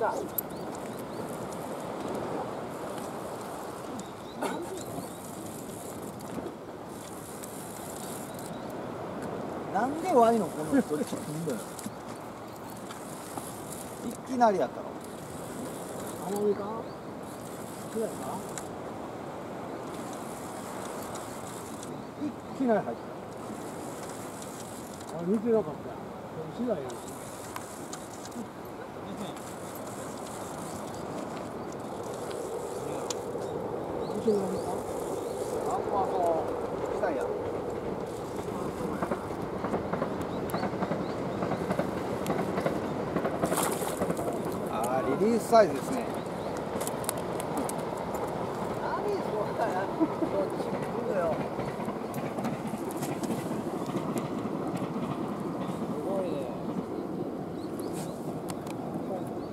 か。なんでワイのこの人って言うんだよ。いきなりやったの。あの上か？ぐらいか？いきなり入った。あ、見てなかった。これ次第や。あ、まあそうしたいや。あー、リリースサイズですね。